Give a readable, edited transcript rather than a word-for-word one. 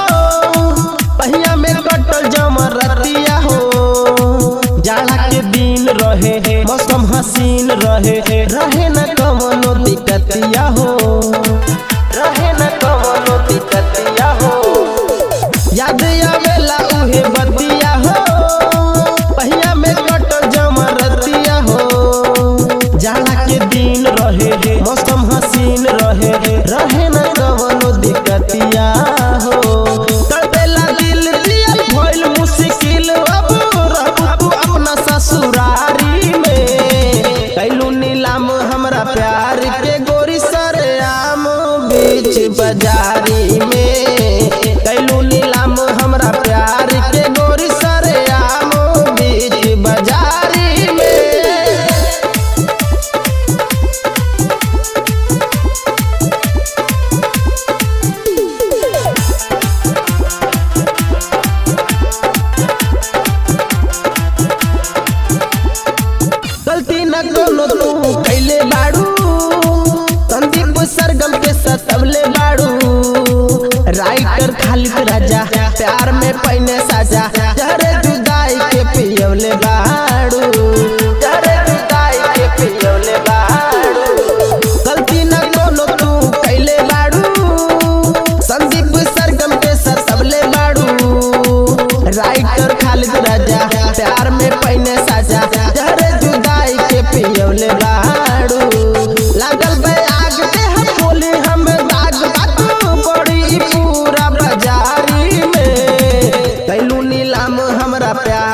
पहिया में कटल जमरतिया हो, जाड़ा के दिन रहे मौसम हसीन रहे रहे न कवनो दिक्कतिया हो रहे न कवनो दिक्कतिया हो। याद आवेला उहे बतिया हो पहिया में कटल जमरतिया हो, जाड़ा के दिन रहे मौसम हसीन रहे रहे न दिक्कतिया हो। तड़पेला दिल दियल भइल मुश्किल अब रहू तू अपना ससुरारी में कैलू नीलाम हमरा प्यार के गोरी सरे आम बीच बाजारी में कैलू नीलाम हमरा प्यार के गोरी सरे आम बीच बाजारी में। गलती न कोनो तू कैले बाड़ू संदीप सरगम के सतवले बाड़ू, राइटर खालिद राजा प्यार में पहने साजा जहरे जुदाई के पियवले बाड़ू जहरे जुदाई के पियवले बाड़ू। गलती न कोनो तू कैले बाड़ू संदीप सरगम के सतवले बाड़ू, राइटर खालिद राजा प्यार में पहने साजा जहरे पियवले बाड़ू। लागल बे आग पे हम बोले हम दाग बातू बड़ी पूरा बाजारी में कैलू नीलाम हमरा प्यार